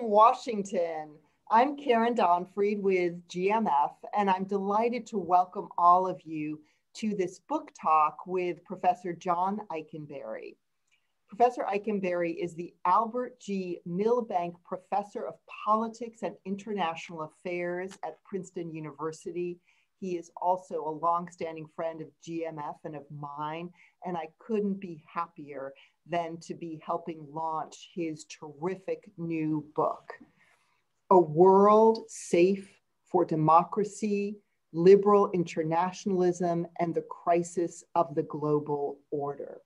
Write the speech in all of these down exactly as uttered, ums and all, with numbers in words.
from Washington. I'm Karen Donfried with G M F, and I'm delighted to welcome all of you to this book talk with Professor John Eikenberry. Professor Eikenberry is the Albert G. Milbank Professor of Politics and International Affairs at Princeton University. He is also a longstanding friend of G M F and of mine, and I couldn't be happier than to be helping launch his terrific new book, A World Safe for Democracy, Liberal Internationalism, and the Crisis of the Global Order.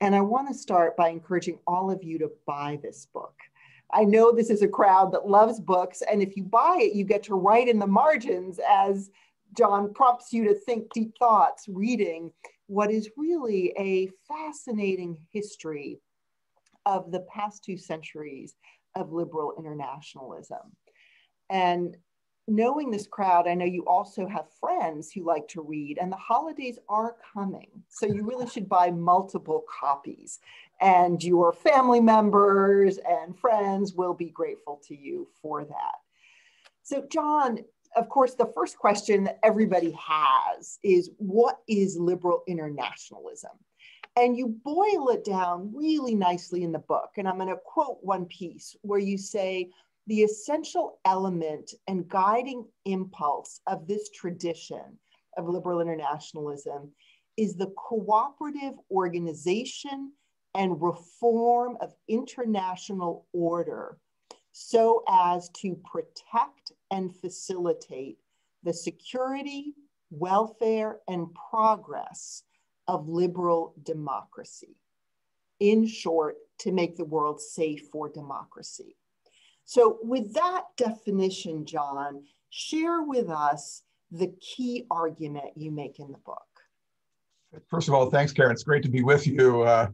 And I want to start by encouraging all of you to buy this book. I know this is a crowd that loves books, and if you buy it, you get to write in the margins as John prompts you to think deep thoughts, reading what is really a fascinating history of the past two centuries of liberal internationalism. And knowing this crowd, I know you also have friends who like to read, and the holidays are coming. So you really should buy multiple copies, and your family members and friends will be grateful to you for that. So John, of course, the first question that everybody has is, what is liberal internationalism? And you boil it down really nicely in the book. And I'm going to quote one piece where you say, the essential element and guiding impulse of this tradition of liberal internationalism is the cooperative organization and reform of international order, so as to protect and facilitate the security, welfare, and progress of liberal democracy. In short, to make the world safe for democracy. So with that definition, John, share with us the key argument you make in the book. First of all, thanks, Karen. It's great to be with you uh,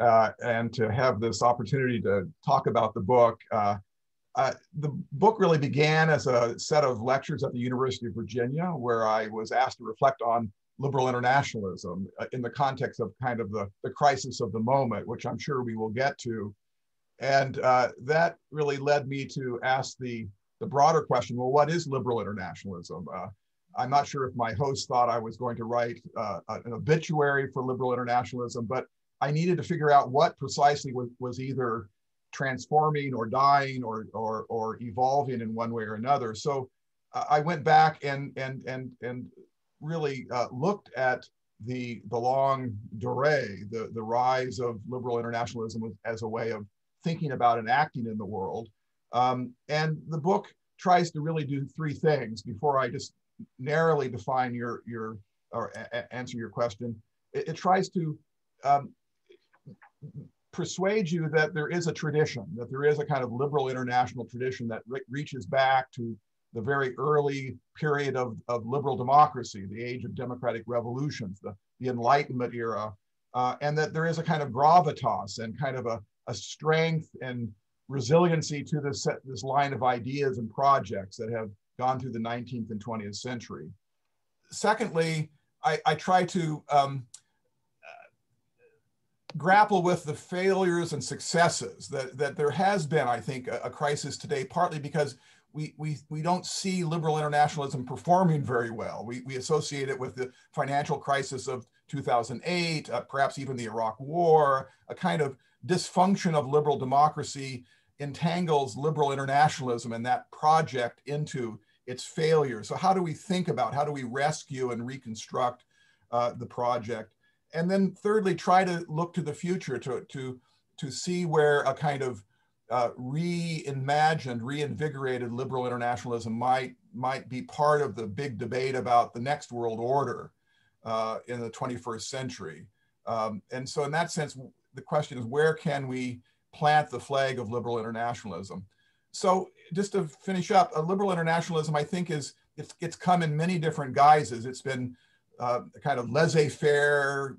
uh, and to have this opportunity to talk about the book. Uh, Uh, the book really began as a set of lectures at the University of Virginia, where I was asked to reflect on liberal internationalism uh, in the context of kind of the, the crisis of the moment, which I'm sure we will get to. And uh, that really led me to ask the, the broader question, well, what is liberal internationalism? Uh, I'm not sure if my host thought I was going to write uh, an obituary for liberal internationalism, but I needed to figure out what precisely was, was either transforming or dying or, or, or evolving in one way or another. So uh, I went back and, and, and, and really uh, looked at the, the long durée, the, the rise of liberal internationalism as a way of thinking about and acting in the world. Um, and the book tries to really do three things before I just narrowly define your, your or answer your question. It, it tries to um, persuade you that there is a tradition, that there is a kind of liberal international tradition that re reaches back to the very early period of, of liberal democracy, the age of democratic revolutions, the, the Enlightenment era, uh, and that there is a kind of gravitas and kind of a, a strength and resiliency to this, this line of ideas and projects that have gone through the nineteenth and twentieth century. Secondly, I, I try to um, grapple with the failures and successes that, that there has been, I think, a, a crisis today, partly because we, we, we don't see liberal internationalism performing very well. We, we associate it with the financial crisis of two thousand eight, uh, perhaps even the Iraq War. A kind of dysfunction of liberal democracy entangles liberal internationalism and that project into its failure. So how do we think about, how do we rescue and reconstruct uh, the project? And then thirdly, try to look to the future to, to, to see where a kind of uh, reimagined, reinvigorated liberal internationalism might, might be part of the big debate about the next world order uh, in the twenty-first century. Um, and so in that sense, the question is, where can we plant the flag of liberal internationalism? So just to finish up, a liberal internationalism, I think, is it's, it's come in many different guises. It's been uh, kind of laissez-faire,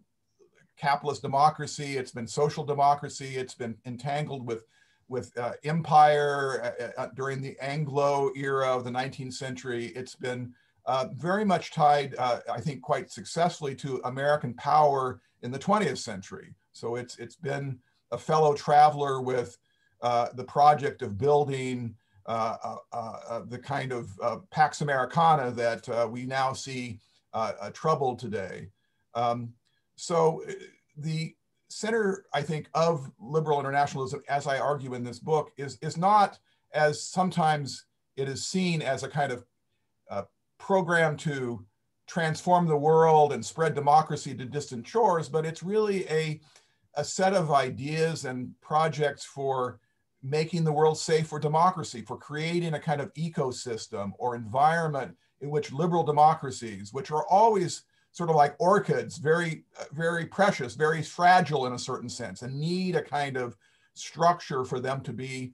capitalist democracy, it's been social democracy, it's been entangled with, with uh, empire uh, uh, during the Anglo era of the nineteenth century. It's been uh, very much tied, uh, I think quite successfully, to American power in the twentieth century. So it's, it's been a fellow traveler with uh, the project of building uh, uh, uh, the kind of uh, Pax Americana that uh, we now see uh, uh, troubled today. Um, so the center, I think, of liberal internationalism, as I argue in this book, is, is not, as sometimes it is seen, as a kind of uh, program to transform the world and spread democracy to distant shores, but it's really a, a set of ideas and projects for making the world safe for democracy, for creating a kind of ecosystem or environment in which liberal democracies, which are always sort of like orchids, very, very precious, very fragile in a certain sense, and need a kind of structure for them to be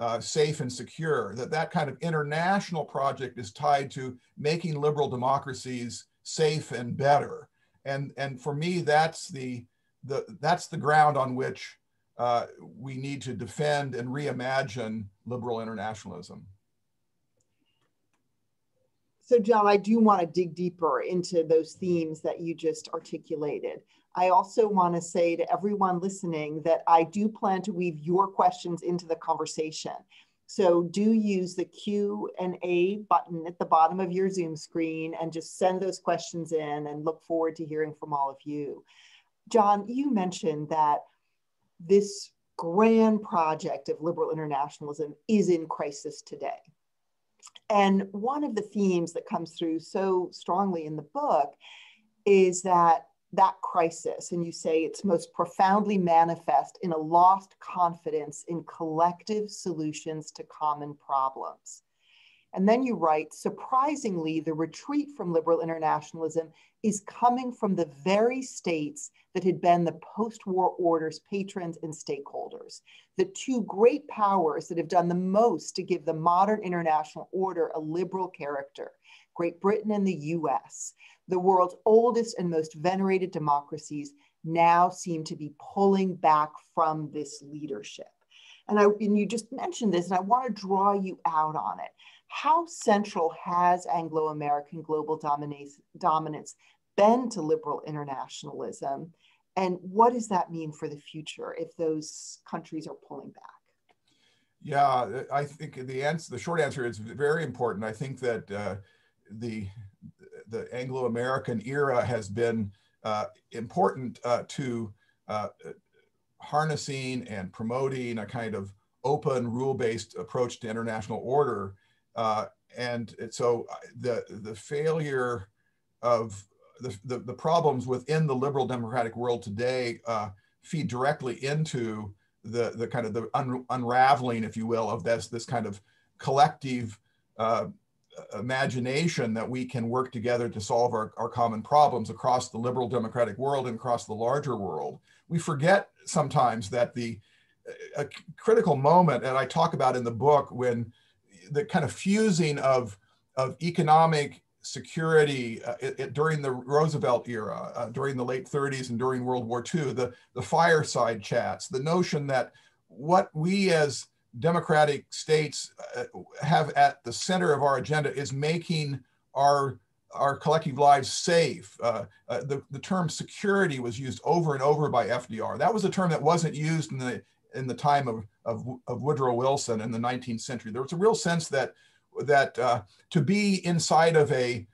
uh, safe and secure. That that kind of international project is tied to making liberal democracies safe and better. And, and for me, that's the, the, that's the ground on which uh, we need to defend and reimagine liberal internationalism. So John, I do want to dig deeper into those themes that you just articulated. I also want to say to everyone listening that I do plan to weave your questions into the conversation. So do use the Q and A button at the bottom of your Zoom screen and just send those questions in, and look forward to hearing from all of you. John, you mentioned that this grand project of liberal internationalism is in crisis today. And one of the themes that comes through so strongly in the book is that that crisis, and you say it's most profoundly manifest in a lost confidence in collective solutions to common problems. And then you write, surprisingly, the retreat from liberal internationalism is coming from the very states that had been the post-war order's patrons and stakeholders, the two great powers that have done the most to give the modern international order a liberal character, Great Britain and the U S. The world's oldest and most venerated democracies now seem to be pulling back from this leadership. And, I, and you just mentioned this, and I want to draw you out on it. How central has Anglo-American global dominance been to liberal internationalism? And what does that mean for the future if those countries are pulling back? Yeah, I think the answer, the short answer is very important. I think that uh, the, the Anglo-American era has been uh, important uh, to uh, harnessing and promoting a kind of open, rule-based approach to international order. Uh, and so the, the failure of the, the, the problems within the liberal democratic world today uh, feed directly into the, the kind of the un, unraveling, if you will, of this, this kind of collective uh, imagination that we can work together to solve our, our common problems across the liberal democratic world and across the larger world. We forget sometimes that the a critical moment, and I talk about in the book, when the kind of fusing of, of economic security uh, it, it, during the Roosevelt era, uh, during the late thirties and during World War Two, the, the fireside chats, the notion that what we as democratic states uh, have at the center of our agenda is making our, our collective lives safe. Uh, uh, the, the term security was used over and over by F D R. That was a term that wasn't used in the in the time of, of, of Woodrow Wilson in the nineteenth century. There was a real sense that, that uh, to be inside of a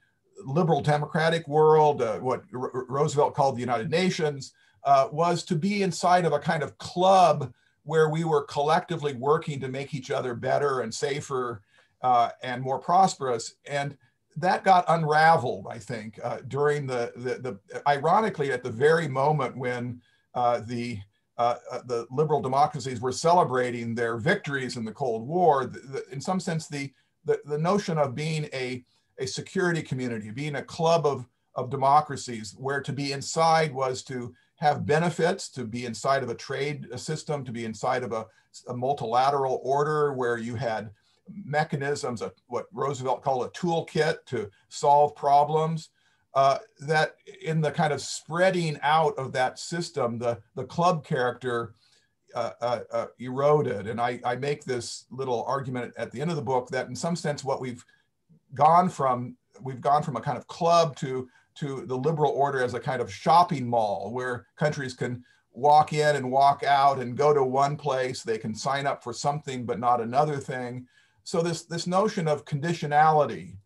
liberal democratic world, uh, what R- Roosevelt called the United Nations, uh, was to be inside of a kind of club where we were collectively working to make each other better and safer uh, and more prosperous. And that got unraveled, I think, uh, during the, the, the, ironically, at the very moment when uh, the Uh, the liberal democracies were celebrating their victories in the Cold War. The, the, in some sense, the, the, the notion of being a, a security community, being a club of, of democracies, where to be inside was to have benefits, to be inside of a trade system, to be inside of a, a multilateral order where you had mechanisms, a, what Roosevelt called a toolkit to solve problems. Uh, that in the kind of spreading out of that system, the, the club character uh, uh, uh, eroded. And I, I make this little argument at the end of the book that in some sense what we've gone from, we've gone from a kind of club to, to the liberal order as a kind of shopping mall where countries can walk in and walk out and go to one place. They can sign up for something, but not another thing. So this, this notion of conditionality,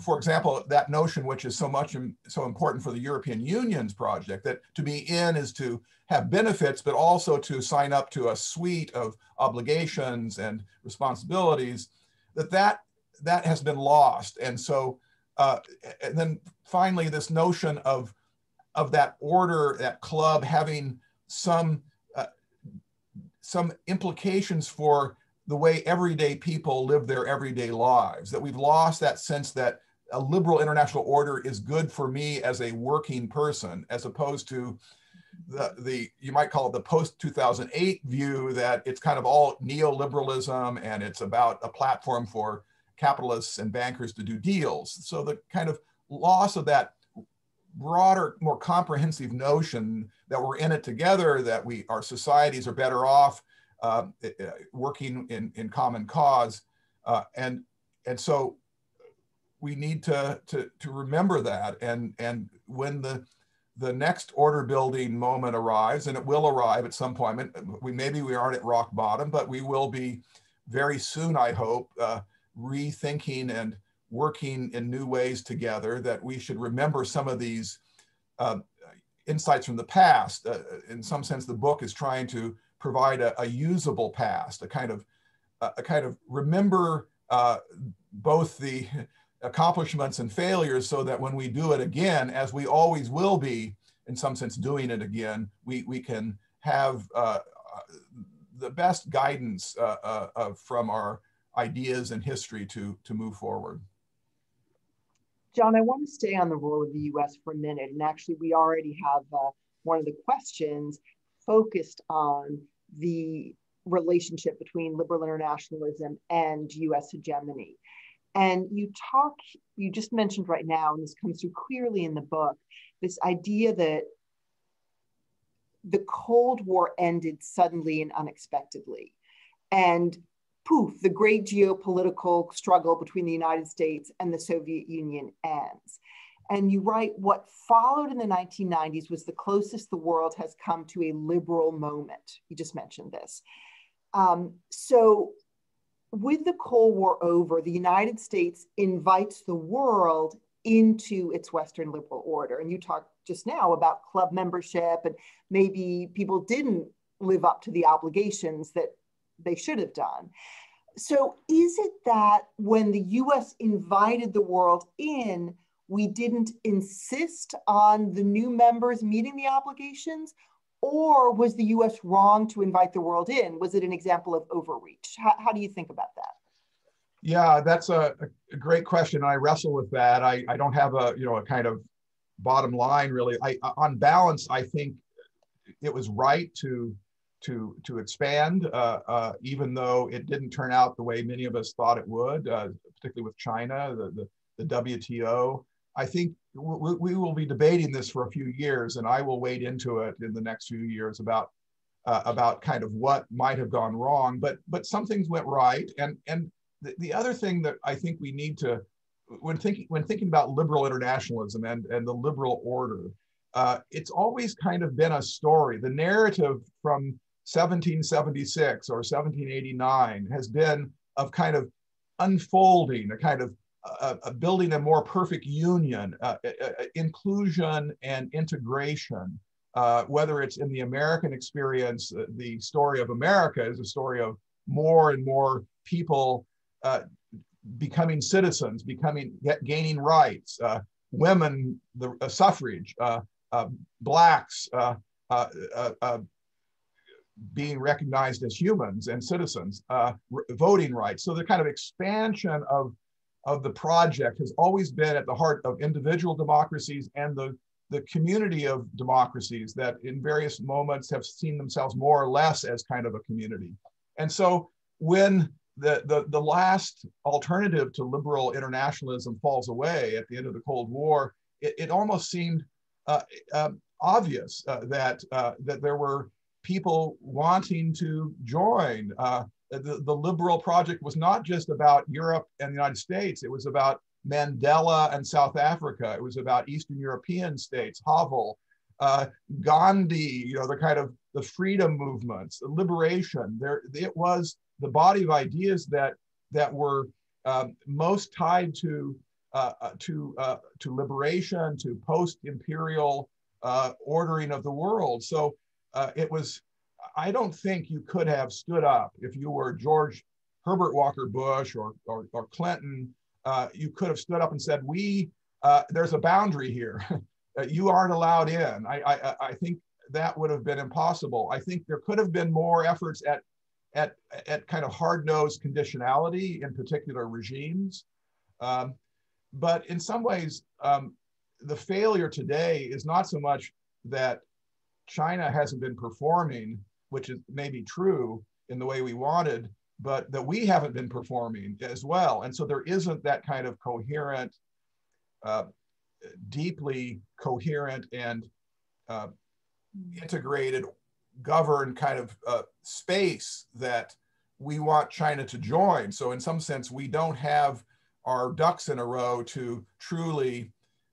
for example, that notion which is so much so important for the European Union's project, that to be in is to have benefits, but also to sign up to a suite of obligations and responsibilities, that that, that has been lost. And so, uh, and then finally, this notion of, of that order, that club having some, uh, some implications for the way everyday people live their everyday lives, that we've lost that sense that a liberal international order is good for me as a working person, as opposed to the, the you might call it the post two thousand eight view that it's kind of all neoliberalism and it's about a platform for capitalists and bankers to do deals. So the kind of loss of that broader, more comprehensive notion that we're in it together, that we, our societies are better off Uh, working in, in common cause. Uh, and, and so we need to, to, to remember that. And, and when the, the next order building moment arrives, and it will arrive at some point, we, maybe we aren't at rock bottom, but we will be very soon, I hope, uh, rethinking and working in new ways together, that we should remember some of these uh, insights from the past. Uh, in some sense, the book is trying to provide a, a usable past, a kind of, a kind of remember uh, both the accomplishments and failures, so that when we do it again, as we always will be, in some sense doing it again, we, we can have uh, the best guidance uh, uh, uh, from our ideas and history to, to move forward. John, I want to stay on the role of the U S for a minute. And actually, we already have uh, one of the questions focused on the relationship between liberal internationalism and U S hegemony. And you talk, you just mentioned right now, and this comes through clearly in the book, this idea that the Cold War ended suddenly and unexpectedly. And poof, the great geopolitical struggle between the United States and the Soviet Union ends. And you write, what followed in the nineteen nineties was the closest the world has come to a liberal moment. You just mentioned this. Um, so with the Cold War over, the United States invites the world into its Western liberal order. And you talked just now about club membership, and maybe people didn't live up to the obligations that they should have done. So is it that when the U S invited the world in, we didn't insist on the new members meeting the obligations? Or was the U S wrong to invite the world in? Was it an example of overreach? How, how do you think about that? Yeah, that's a, a great question. I wrestle with that. I, I don't have a, you know, a kind of bottom line, really. I, on balance, I think it was right to, to, to expand, uh, uh, even though it didn't turn out the way many of us thought it would, uh, particularly with China, the, the, the W T O. I think we will be debating this for a few years, and I will wade into it in the next few years about uh, about kind of what might have gone wrong. But but some things went right, and and the, the other thing that I think we need to, when thinking when thinking about liberal internationalism and and the liberal order, uh, it's always kind of been a story. The narrative from seventeen seventy-six or seventeen eighty-nine has been of kind of unfolding, a kind of Uh, uh, building a more perfect union, uh, uh, inclusion and integration, uh, whether it's in the American experience, uh, the story of America is a story of more and more people uh, becoming citizens, becoming, gaining rights, uh, women, the uh, suffrage, uh, uh, blacks uh, uh, uh, uh, being recognized as humans and citizens, uh, voting rights. So the kind of expansion of of the project has always been at the heart of individual democracies and the, the community of democracies that in various moments have seen themselves more or less as kind of a community. And so when the, the, the last alternative to liberal internationalism falls away at the end of the Cold War, it, it almost seemed uh, uh, obvious uh, that, uh, that there were people wanting to join. Uh, The, the liberal project was not just about Europe and the United States. It was about Mandela and South Africa. It was about Eastern European states, Havel, uh, Gandhi, you know, the kind of the freedom movements, the liberation. There, it was the body of ideas that that were um, most tied to uh, to uh, to liberation, to post-imperial uh, ordering of the world. So uh, it was. I don't think you could have stood up if you were George Herbert Walker Bush or or, or Clinton. Uh, you could have stood up and said, "We, uh, there's a boundary here. You aren't allowed in." I, I I think that would have been impossible. I think there could have been more efforts at at at kind of hard-nosed conditionality in particular regimes, um, but in some ways, um, the failure today is not so much that China hasn't been performing, which is maybe true in the way we wanted, but that we haven't been performing as well. And so there isn't that kind of coherent, uh, deeply coherent and uh, integrated, governed kind of uh, space that we want China to join. So in some sense, we don't have our ducks in a row to truly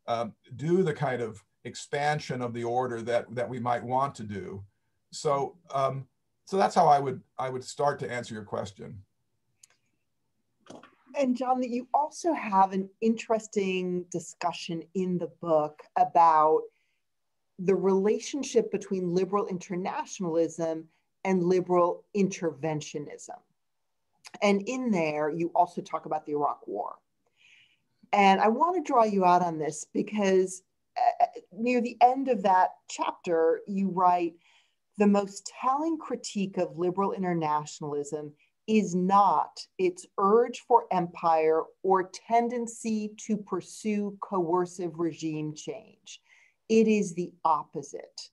uh, do the kind of expansion of the order that that we might want to do. So um, so that's how I would I would start to answer your question. And John, you also have an interesting discussion in the book about the relationship between liberal internationalism and liberal interventionism. And in there, you also talk about the Iraq War. And I want to draw you out on this because near the end of that chapter, you write, the most telling critique of liberal internationalism is not its urge for empire or tendency to pursue coercive regime change. It is the opposite,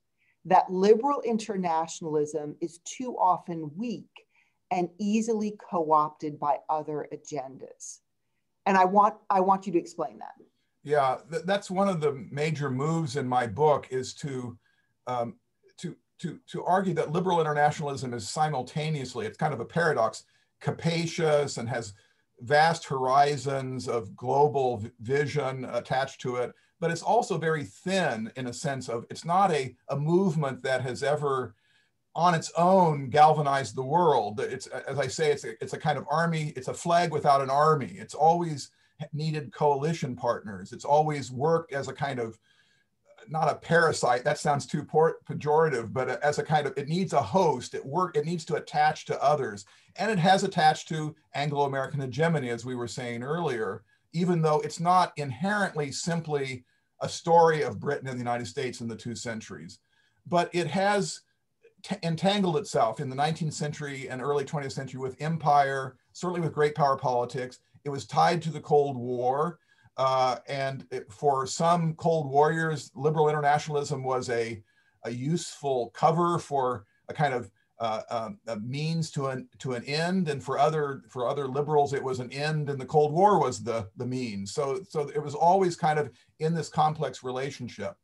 that liberal internationalism is too often weak and easily co-opted by other agendas. And I want, I want you to explain that. Yeah, that's one of the major moves in my book is to, um, to, to, to argue that liberal internationalism is simultaneously, it's kind of a paradox, capacious and has vast horizons of global vision attached to it, but it's also very thin in a sense of, it's not a, a movement that has ever on its own galvanized the world. It's, as I say, it's a, it's a kind of army, it's a flag without an army. It's always needed coalition partners. It's always worked as a kind of, not a parasite, that sounds too pejorative, but as a kind of, it needs a host, it work, it needs to attach to others. And it has attached to Anglo-American hegemony, as we were saying earlier, even though it's not inherently simply a story of Britain and the United States in the two centuries. But it has entangled itself in the nineteenth century and early twentieth century with empire, certainly with great power politics. It was tied to the Cold War, uh, and it, for some Cold Warriors, liberal internationalism was a, a useful cover for a kind of uh, um, a means to an to an end, and for other for other liberals, it was an end, and the Cold War was the the means. So so it was always kind of in this complex relationship.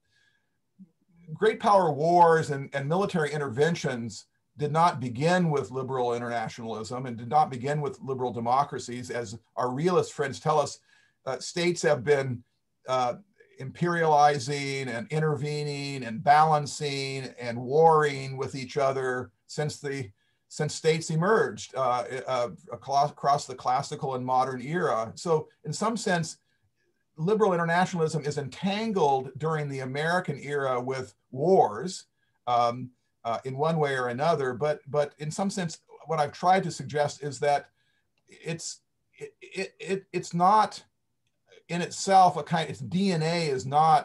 Great power wars and, and military interventions did not begin with liberal internationalism and did not begin with liberal democracies. As our realist friends tell us, uh, states have been uh, imperializing and intervening and balancing and warring with each other since, the, since states emerged uh, uh, across the classical and modern era. So in some sense, liberal internationalism is entangled during the American era with wars, um, Uh, in one way or another, but but in some sense, what I've tried to suggest is that it's it, it, it it's not in itself a kind. Its D N A is not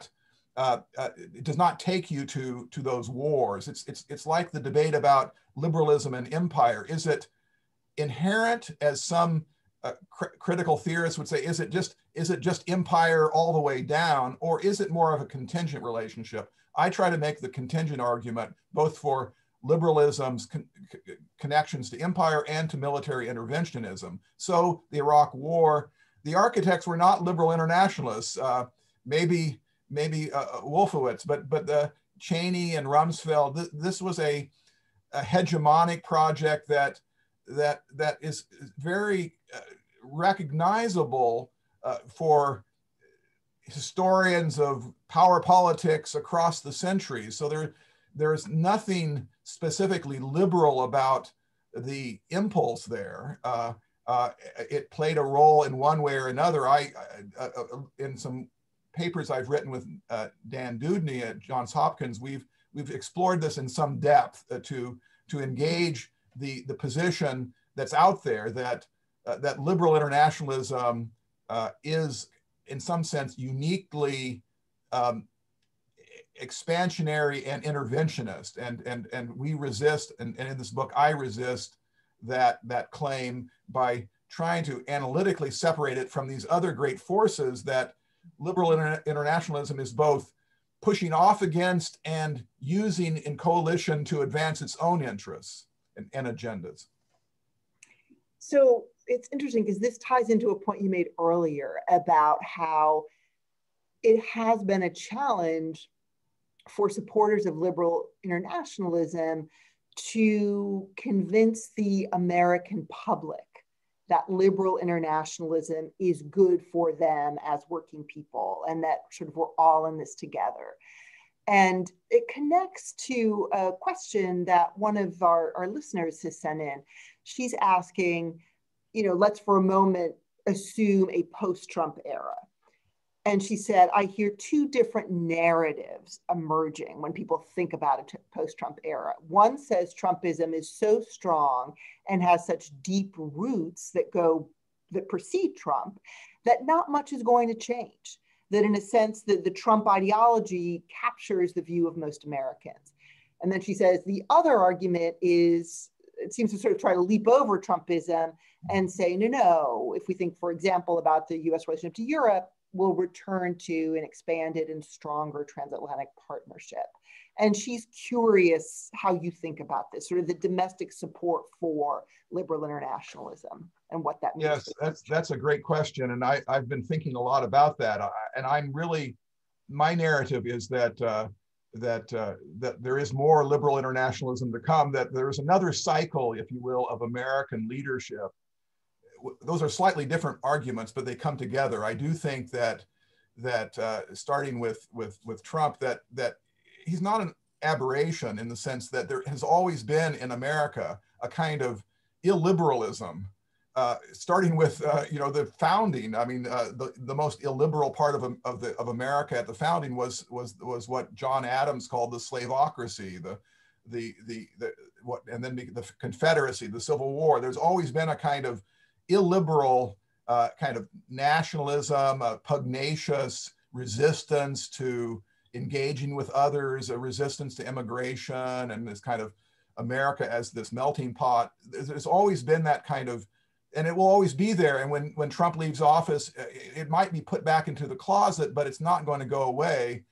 uh, uh, it does not take you to to those wars. It's it's it's like the debate about liberalism and empire. Is it inherent, as some uh, cr critical theorists would say? Is it just is it just empire all the way down, or is it more of a contingent relationship? I try to make the contingent argument, both for liberalism's con connections to empire and to military interventionism. So the Iraq War, the architects were not liberal internationalists, uh, maybe maybe uh, Wolfowitz, but but the Cheney and Rumsfeld. Th this was a, a hegemonic project that that that is very uh, recognizable uh, for. historians of power politics across the centuries. So there, there's nothing specifically liberal about the impulse there. Uh, uh, it played a role in one way or another. I, uh, uh, in some papers I've written with uh, Dan Daudney at Johns Hopkins, we've we've explored this in some depth uh, to to engage the the position that's out there that uh, that liberal internationalism uh, is in some sense uniquely um, expansionary and interventionist, and and and we resist, and, and in this book I resist that that claim by trying to analytically separate it from these other great forces that liberal inter internationalism is both pushing off against and using in coalition to advance its own interests and, and agendas. So it's interesting because this ties into a point you made earlier about how it has been a challenge for supporters of liberal internationalism to convince the American public that liberal internationalism is good for them as working people, and that sort of we're all in this together. And it connects to a question that one of our, our listeners has sent in. She's asking, you know, let's for a moment assume a post-Trump era. And she said, I hear two different narratives emerging when people think about a post-Trump era. One says Trumpism is so strong and has such deep roots that go, that precede Trump, that not much is going to change. That in a sense that the Trump ideology captures the view of most Americans. And then she says, the other argument is, it seems to sort of try to leap over Trumpism and say, no, no, if we think, for example, about the U S relationship to Europe, will return to an expanded and stronger transatlantic partnership. And she's curious how you think about this, sort of the domestic support for liberal internationalism and what that means. Yes, that's, that's a great question. And I, I've been thinking a lot about that. I, and I'm really, my narrative is that, uh, that, uh, that there is more liberal internationalism to come, that there is another cycle, if you will, of American leadership. Those are slightly different arguments, but they come together. I do think that that uh, starting with with with Trump, that that he's not an aberration in the sense that there has always been in America a kind of illiberalism, uh, starting with uh, you know the founding. I mean, uh, the the most illiberal part of of the of America at the founding was was was what John Adams called the slaveocracy, the the the, the what, and then the Confederacy, the Civil War. There's always been a kind of illiberal uh, kind of nationalism, uh, pugnacious resistance to engaging with others, a resistance to immigration, and this kind of America as this melting pot. There's always been that kind of, and it will always be there. And when, when Trump leaves office, it might be put back into the closet, but it's not going to go away.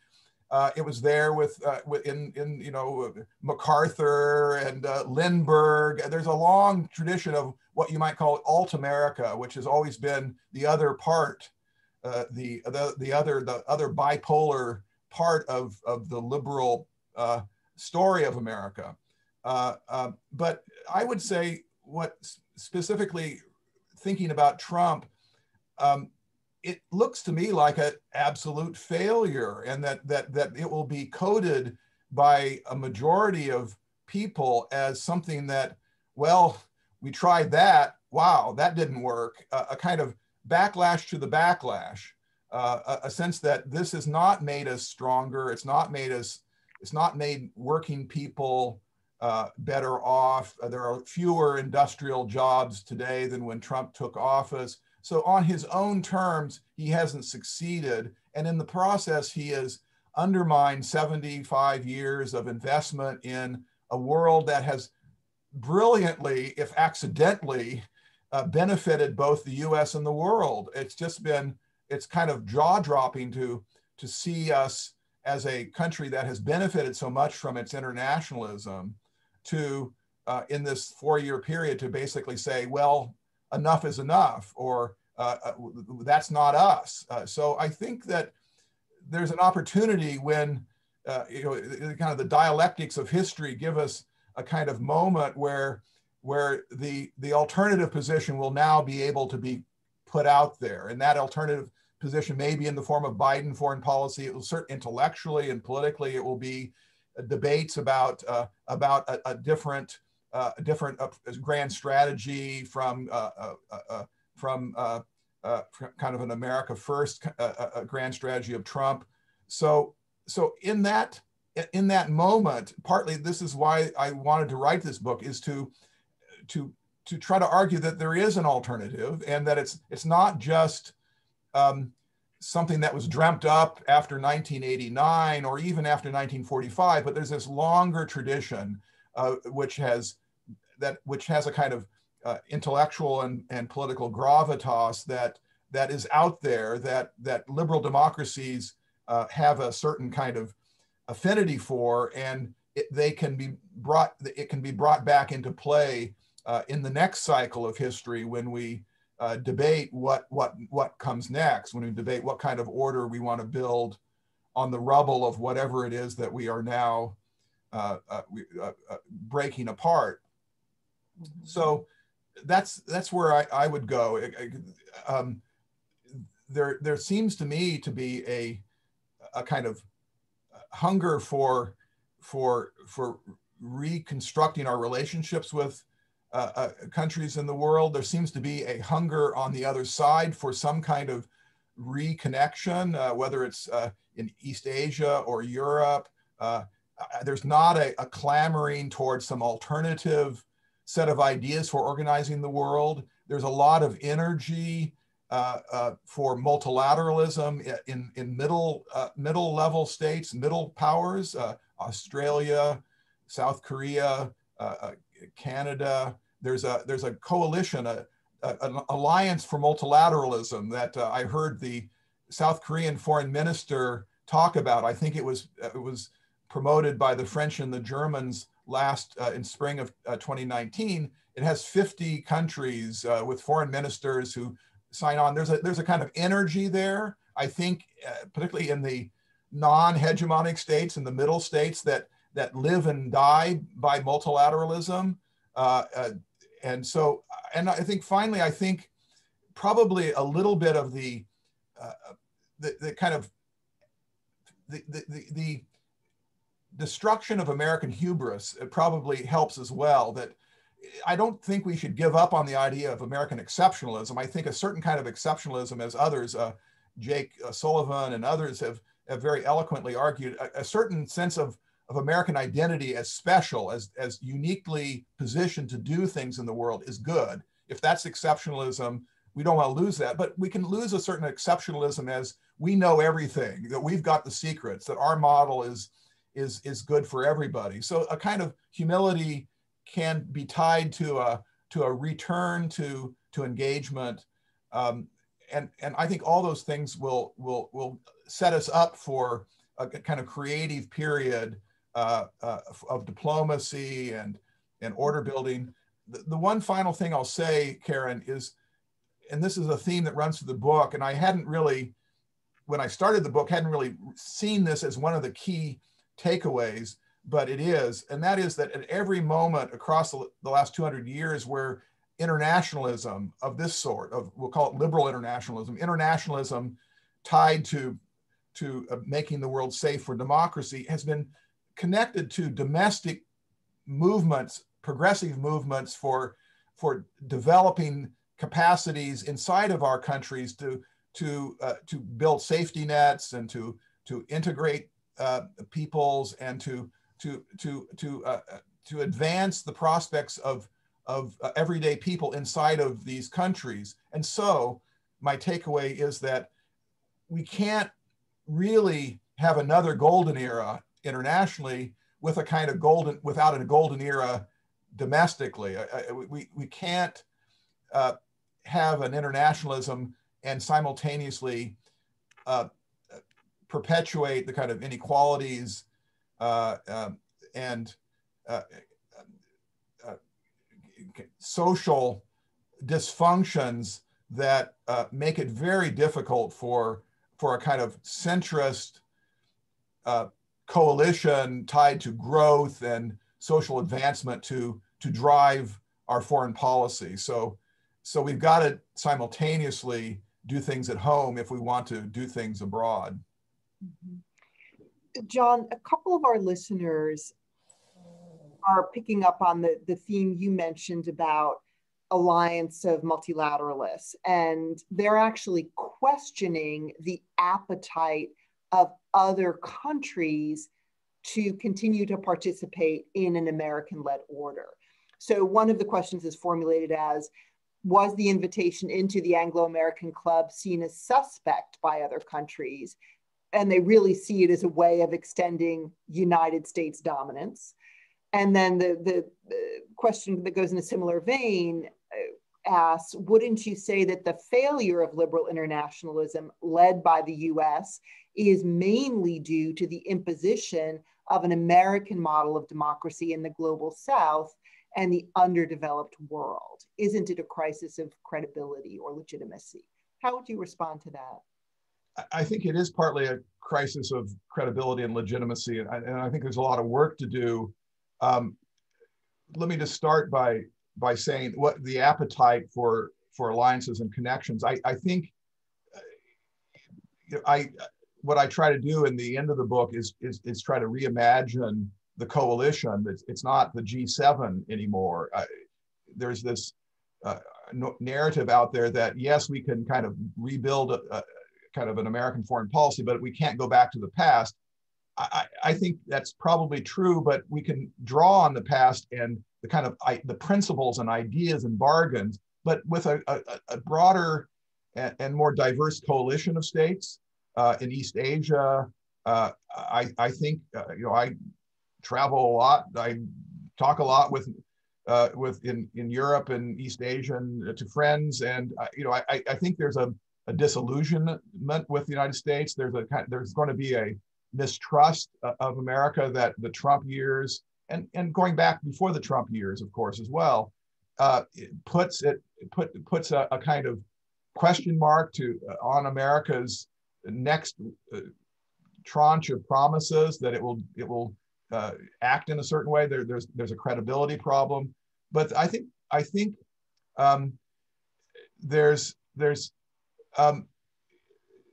Uh, it was there with, uh, in, in, you know, MacArthur and uh, Lindbergh. There's a long tradition of what you might call alt America, which has always been the other part, uh, the, the, the other, the other bipolar part of, of the liberal uh, story of America. Uh, uh, but I would say what specifically thinking about Trump, um, it looks to me like an absolute failure, and that, that, that it will be coded by a majority of people as something that, well, we tried that, wow, that didn't work, uh, a kind of backlash to the backlash, uh, a, a sense that this has not made us stronger, it's not made us, it's not made working people uh, better off, uh, there are fewer industrial jobs today than when Trump took office. So on his own terms, he hasn't succeeded. And in the process, he has undermined seventy-five years of investment in a world that has brilliantly, if accidentally, uh, benefited both the U S and the world. It's just been, it's kind of jaw-dropping to, to see us as a country that has benefited so much from its internationalism to, uh, in this four-year period, to basically say, well, enough is enough, or uh, uh, that's not us. Uh, so I think that there's an opportunity when uh, you know, kind of the dialectics of history give us a kind of moment where where the the alternative position will now be able to be put out there, and that alternative position, maybe in the form of Biden foreign policy. It will certainly intellectually and politically, it will be debates about uh, about a, a different uh, different uh, grand strategy from uh, uh, uh, from uh, uh, kind of an America First uh, a grand strategy of Trump. So so in that in that moment, partly this is why I wanted to write this book, is to to to try to argue that there is an alternative and that it's it's not just Um, something that was dreamt up after nineteen eighty-nine or even after nineteen forty-five, but there's this longer tradition uh, which has that which has a kind of uh, intellectual and, and political gravitas that that is out there, that that liberal democracies uh, have a certain kind of affinity for, and it, they can be brought it can be brought back into play uh, in the next cycle of history when we Uh, debate what what what comes next, when we debate what kind of order we want to build on the rubble of whatever it is that we are now uh, uh, we, uh, uh, breaking apart. Mm-hmm. So that's that's where I, I would go. I, I, um, there there seems to me to be a a kind of hunger for for for reconstructing our relationships with Uh, uh, countries in the world. There seems to be a hunger on the other side for some kind of reconnection, uh, whether it's uh, in East Asia or Europe. Uh, there's not a, a clamoring towards some alternative set of ideas for organizing the world. There's a lot of energy uh, uh, for multilateralism in, in middle, uh, middle level states, middle powers, uh, Australia, South Korea, uh, Canada. There's a there's a coalition, a, a an alliance for multilateralism that uh, I heard the South Korean foreign minister talk about. I think it was it was promoted by the French and the Germans last uh, in spring of uh, twenty nineteen. It has fifty countries uh, with foreign ministers who sign on. There's a there's a kind of energy there. I think uh, particularly in the non-hegemonic states, in the middle states that. that live and die by multilateralism. Uh, uh, and so, and I think finally, I think probably a little bit of the, uh, the, the kind of, the, the, the destruction of American hubris probably helps as well. That I don't think we should give up on the idea of American exceptionalism. I think a certain kind of exceptionalism, as others, uh, Jake uh, Sullivan and others have, have very eloquently argued, a, a certain sense of of American identity as special, as, as uniquely positioned to do things in the world is good. If that's exceptionalism, we don't want to lose that, but we can lose a certain exceptionalism as we know everything, that we've got the secrets, that our model is, is, is good for everybody. So a kind of humility can be tied to a, to a return to, to engagement. Um, and, and I think all those things will, will, will set us up for a kind of creative period Uh, uh, of diplomacy and, and order building. The, the one final thing I'll say, Karen, is, and this is a theme that runs through the book, and I hadn't really, when I started the book, hadn't really seen this as one of the key takeaways, but it is, and that is that at every moment across the, the last two hundred years where internationalism of this sort, of we'll call it liberal internationalism, internationalism tied to, to uh, making the world safe for democracy has been connected to domestic movements, progressive movements for, for developing capacities inside of our countries to, to, uh, to build safety nets and to, to integrate uh, peoples and to, to, to, to, uh, to advance the prospects of, of uh, everyday people inside of these countries. And so my takeaway is that we can't really have another golden era internationally with a kind of golden, without a golden era domestically. I, I, we, we can't uh, have an internationalism and simultaneously uh, perpetuate the kind of inequalities uh, um, and uh, uh, uh, social dysfunctions that uh, make it very difficult for, for a kind of centrist uh, coalition tied to growth and social advancement to, to drive our foreign policy. So, so we've got to simultaneously do things at home if we want to do things abroad. Mm-hmm. John, a couple of our listeners are picking up on the, the theme you mentioned about alliance of multilateralists, and they're actually questioning the appetite of other countries to continue to participate in an American-led order. So one of the questions is formulated as, was the invitation into the Anglo-American Club seen as suspect by other countries? And they really see it as a way of extending United States dominance. And then the, the, the question that goes in a similar vein asks, wouldn't you say that the failure of liberal internationalism led by the U S is mainly due to the imposition of an American model of democracy in the global South and the underdeveloped world? Isn't it a crisis of credibility or legitimacy? How would you respond to that? I think it is partly a crisis of credibility and legitimacy. And I, and I think there's a lot of work to do. Um, let me just start by by saying what the appetite for for alliances and connections. I, I think I what I try to do in the end of the book is is, is try to reimagine the coalition. It's, it's not the G seven anymore. I, there's this uh, no, narrative out there that yes, we can kind of rebuild a, a kind of an American foreign policy, but we can't go back to the past. I, I think that's probably true, but we can draw on the past and the kind of I, the principles and ideas and bargains, but with a, a, a broader and, and more diverse coalition of states uh, in East Asia. Uh, I, I think uh, you know I travel a lot. I talk a lot with uh, with in, in Europe and East Asia and, uh, to friends, and uh, you know I, I think there's a, a disillusionment with the United States. There's a there's going to be a mistrust of America that the Trump years, and, and going back before the Trump years, of course, as well, uh, it puts it, it put puts a, a kind of question mark to uh, on America's next uh, tranche of promises that it will it will uh, act in a certain way. There, there's there's a credibility problem, but I think I think um, there's there's um,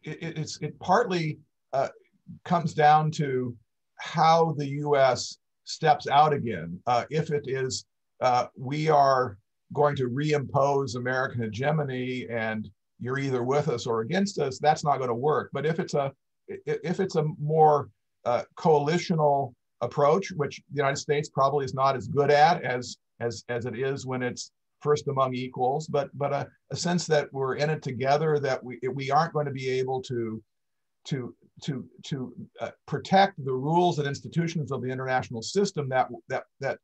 it, it's it partly. Uh, comes down to how the U S steps out again. Uh, if it is, uh, we are going to reimpose American hegemony and you're either with us or against us, that's not going to work. But if it's a, if it's a more uh, coalitional approach, which the United States probably is not as good at as, as, as it is when it's first among equals, but, but a, a sense that we're in it together, that we, we aren't going to be able to, to to, to uh, protect the rules and institutions of the international system that, that, that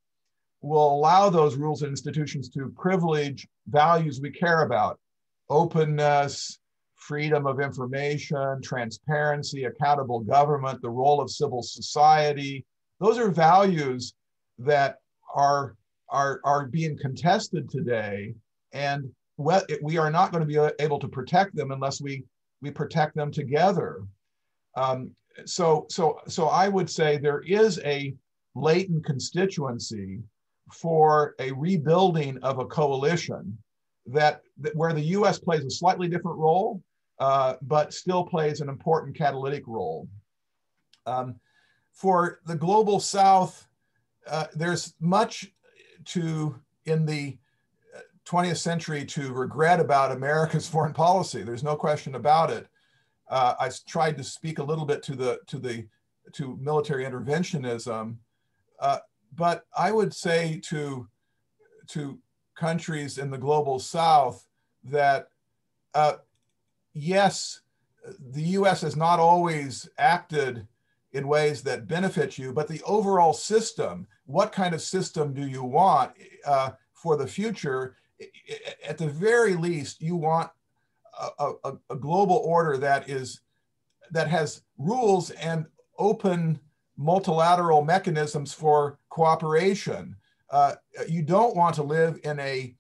will allow those rules and institutions to privilege values we care about: openness, freedom of information, transparency, accountable government, the role of civil society. Those are values that are, are, are being contested today. And we are not going to be able to protect them unless we, we protect them together. Um, so, so, so I would say there is a latent constituency for a rebuilding of a coalition that, that where the U S plays a slightly different role, uh, but still plays an important catalytic role. Um, for the global South, uh, there's much to in the twentieth century to regret about America's foreign policy. There's no question about it. Uh, I tried to speak a little bit to the to the to military interventionism, uh, but I would say to to countries in the global South that uh, yes, the U S has not always acted in ways that benefit you, but the overall system, what kind of system do you want uh, for the future? At the very least, you want A, a, a global order that is that has rules and open multilateral mechanisms for cooperation. Uh, you don't want to live in a,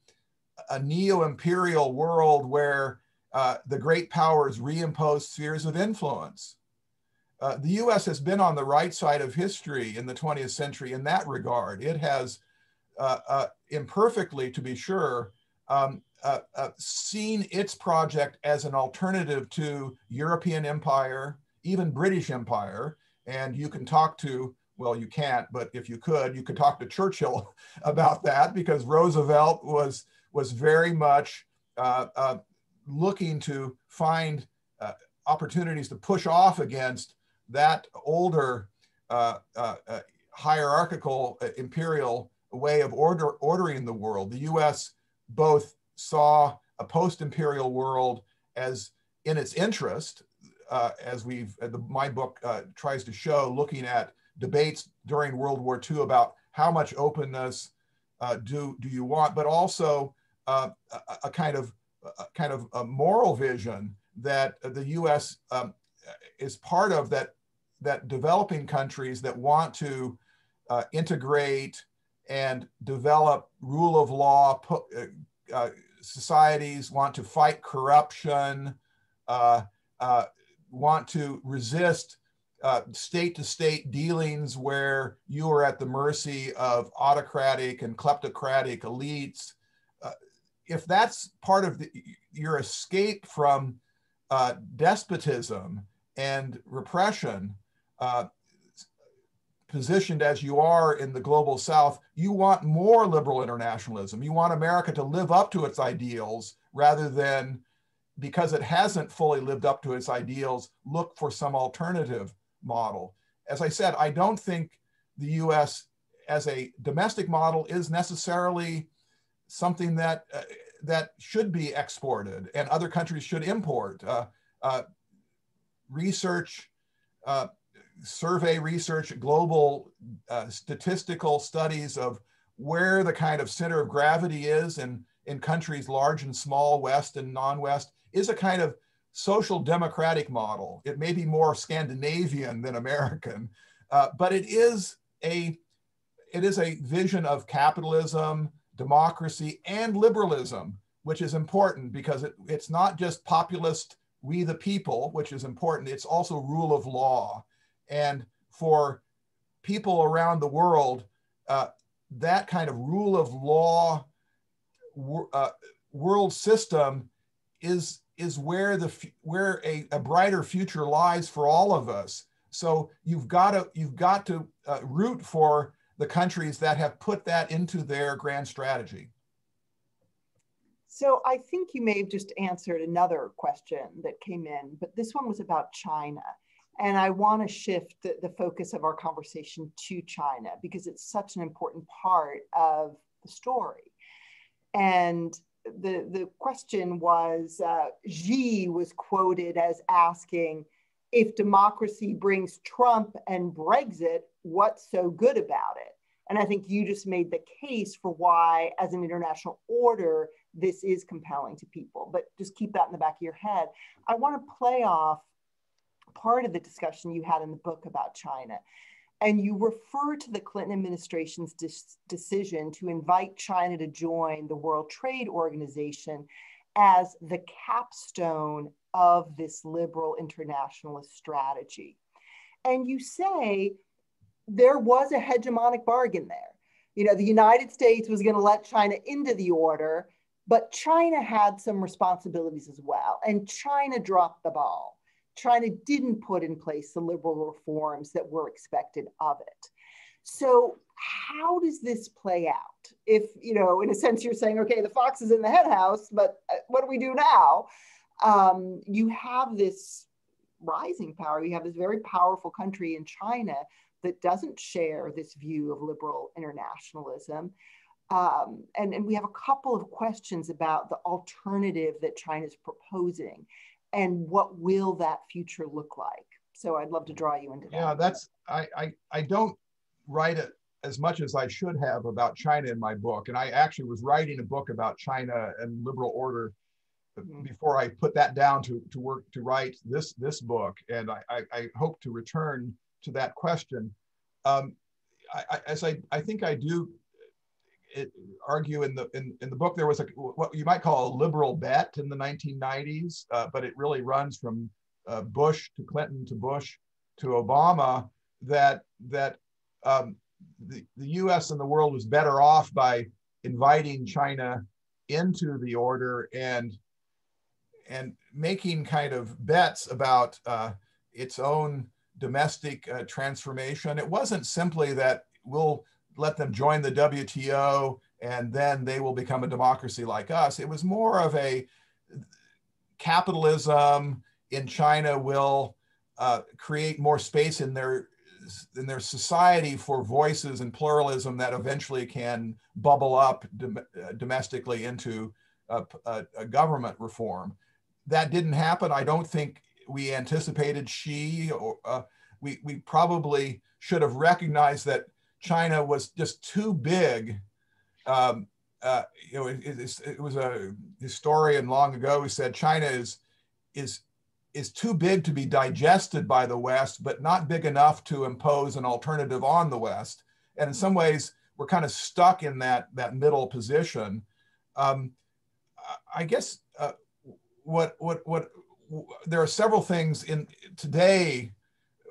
a neo-imperial world where uh, the great powers reimpose spheres of influence. Uh, the U S has been on the right side of history in the twentieth century in that regard. It has uh, uh, imperfectly, to be sure, um, uh, uh, seen its project as an alternative to European empire, even British empire. And you can talk to, well, you can't, but if you could, you could talk to Churchill about that, because Roosevelt was, was very much uh, uh, looking to find uh, opportunities to push off against that older uh, uh, uh, hierarchical uh, imperial way of order, ordering the world. The U S both saw a post-imperial world as in its interest, uh, as we've, uh, the, my book uh, tries to show, looking at debates during World War Two about how much openness uh, do, do you want, but also uh, a, a kind of, a kind of a moral vision that the U S um, is part of, that, that developing countries that want to uh, integrate and develop rule of law uh, societies, want to fight corruption, uh, uh, want to resist uh, state-to-state dealings where you are at the mercy of autocratic and kleptocratic elites. Uh, if that's part of the, your escape from uh, despotism and repression, uh, positioned as you are in the global South, you want more liberal internationalism. You want America to live up to its ideals rather than, because it hasn't fully lived up to its ideals, look for some alternative model. As I said, I don't think the U S as a domestic model is necessarily something that, uh, that should be exported and other countries should import. Uh, uh, research, uh, survey research, global uh, statistical studies of where the kind of center of gravity is in, in countries large and small, West and non-West, is a kind of social democratic model. It may be more Scandinavian than American, uh, but it is, a, it is a vision of capitalism, democracy, and liberalism, which is important because it, it's not just populist, we the people, which is important, it's also rule of law. And for people around the world, uh, that kind of rule of law wor uh, world system is, is where, the f where a, a brighter future lies for all of us. So you've got to, you've got to uh, root for the countries that have put that into their grand strategy. So I think you may have just answered another question that came in, but this one was about China. And I want to shift the, the focus of our conversation to China because it's such an important part of the story. And the, the question was, uh, Xi was quoted as asking, if democracy brings Trump and Brexit, what's so good about it? And I think you just made the case for why, as an international order, this is compelling to people. But just keep that in the back of your head. I want to play off part of the discussion you had in the book about China. And you refer to the Clinton administration's decision to invite China to join the World Trade Organization as the capstone of this liberal internationalist strategy. And you say there was a hegemonic bargain there. You know, the United States was going to let China into the order, but China had some responsibilities as well. And China dropped the ball. China didn't put in place the liberal reforms that were expected of it. So how does this play out? If, you know, in a sense you're saying, okay, the fox is in the henhouse, but what do we do now? Um, you have this rising power, you have this very powerful country in China that doesn't share this view of liberal internationalism. Um, and, and we have a couple of questions about the alternative that China's proposing. And what will that future look like? So I'd love to draw you into that. Yeah, that's, I, I, I don't write it as much as I should have about China in my book. And I actually was writing a book about China and liberal order mm-hmm. before I put that down to, to work, to write this, this book. And I, I, I hope to return to that question. Um, I, I, as I, I think I do it, argue in the in, in the book, there was a what you might call a liberal bet in the nineteen nineties, uh, but it really runs from uh, Bush to Clinton to Bush to Obama, that that um, the the U S and the world was better off by inviting China into the order and and making kind of bets about uh, its own domestic uh, transformation. It wasn't simply that we'll let them join the W T O and then they will become a democracy like us. It was more of a capitalism in China will uh, create more space in their in their society for voices and pluralism that eventually can bubble up dom domestically into a, a, a government reform. That didn't happen. I don't think we anticipated Xi, or uh, we, we probably should have recognized that China was just too big. Um, uh, you know, it, it, it was a historian long ago who said China is, is, is too big to be digested by the West, but not big enough to impose an alternative on the West. And in some ways, we're kind of stuck in that, that middle position. Um, I guess uh, what, what, what, there are several things in today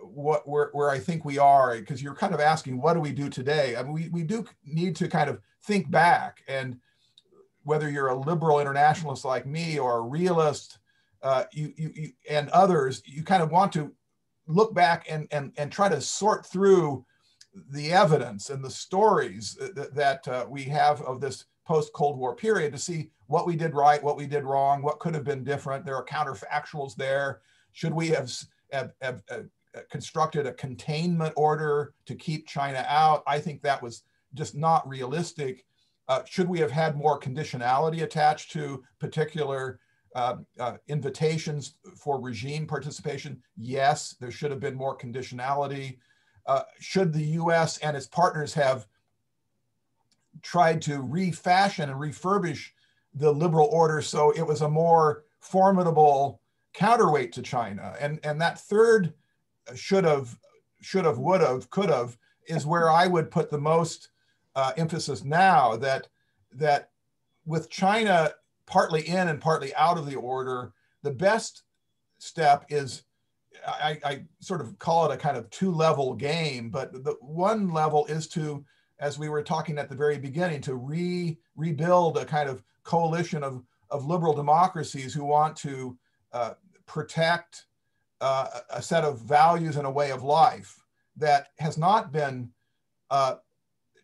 what, where, where I think we are, because you're kind of asking, what do we do today? I mean, we, we do need to kind of think back, and whether you're a liberal internationalist like me or a realist uh, you, you, you, and others, you kind of want to look back and, and, and try to sort through the evidence and the stories that, that uh, we have of this post-Cold War period to see what we did right, what we did wrong, what could have been different. There are counterfactuals there. Should we have, have, have uh, constructed a containment order to keep China out? I think that was just not realistic. Uh, should we have had more conditionality attached to particular uh, uh, invitations for regime participation? Yes, there should have been more conditionality. Uh, should the U S and its partners have tried to refashion and refurbish the liberal order so it was a more formidable counterweight to China? And, and that third should have, should have, would have, could have is where I would put the most uh, emphasis now, that, that with China partly in and partly out of the order, the best step is, I, I sort of call it a kind of two-level game, but the one level is to, as we were talking at the very beginning, to re, rebuild a kind of coalition of, of liberal democracies who want to uh, protect uh, a set of values and a way of life that has not been uh,